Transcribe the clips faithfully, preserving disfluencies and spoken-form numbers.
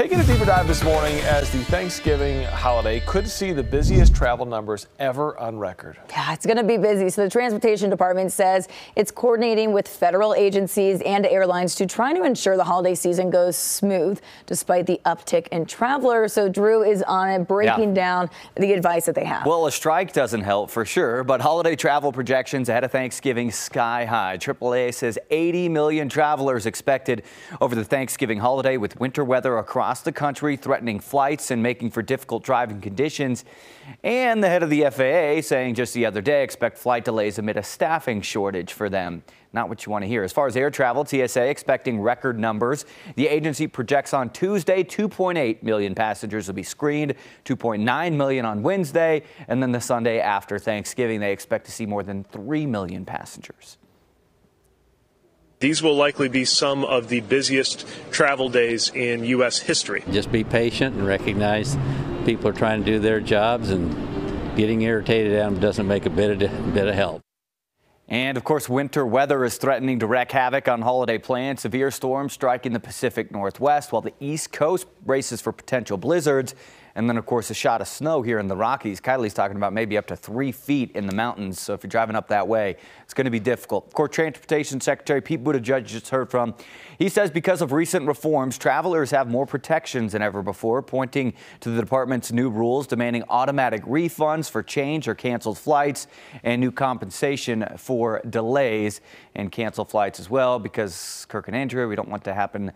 Taking a deeper dive this morning as the Thanksgiving holiday could see the busiest travel numbers ever on record. Yeah, it's going to be busy. So the Transportation Department says it's coordinating with federal agencies and airlines to try to ensure the holiday season goes smooth despite the uptick in travelers. So Drew is on it, breaking yeah. down the advice that they have. Well, a strike doesn't help for sure, but holiday travel projections ahead of Thanksgiving sky high. triple A says eighty million travelers expected over the Thanksgiving holiday, with winter weather across the country threatening flights and making for difficult driving conditions. And the head of the F A A saying just the other day, expect flight delays amid a staffing shortage for them. Not what you want to hear. As far as air travel, T S A expecting record numbers. The agency projects on Tuesday two point eight million passengers will be screened, two point nine million on Wednesday, and then the Sunday after Thanksgiving they expect to see more than three million passengers. These will likely be some of the busiest travel days in U S history. Just be patient and recognize people are trying to do their jobs, and getting irritated at them doesn't make a bit of, bit of help. And, of course, winter weather is threatening to wreak havoc on holiday plans. Severe storms striking the Pacific Northwest while the East Coast braces for potential blizzards. And then, of course, a shot of snow here in the Rockies. Kylie's talking about maybe up to three feet in the mountains. So if you're driving up that way, it's going to be difficult. Of course, Transportation Secretary Pete Buttigieg just heard from. He says because of recent reforms, travelers have more protections than ever before, pointing to the department's new rules demanding automatic refunds for change or canceled flights and new compensation for for delays and cancel flights as well, because Kirk and Andrew, we don't want to happen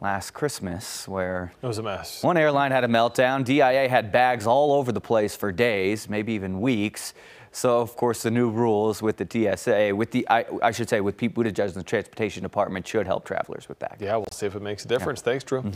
last Christmas where it was a mess. One airline had a meltdown. D I A had bags all over the place for days, maybe even weeks. So, of course, the new rules with the T S A, with the I, I should say with Pete Buttigieg and the Transportation Department, should help travelers with that. Yeah, we'll see if it makes a difference. Yeah. Thanks, Drew. Mm-hmm.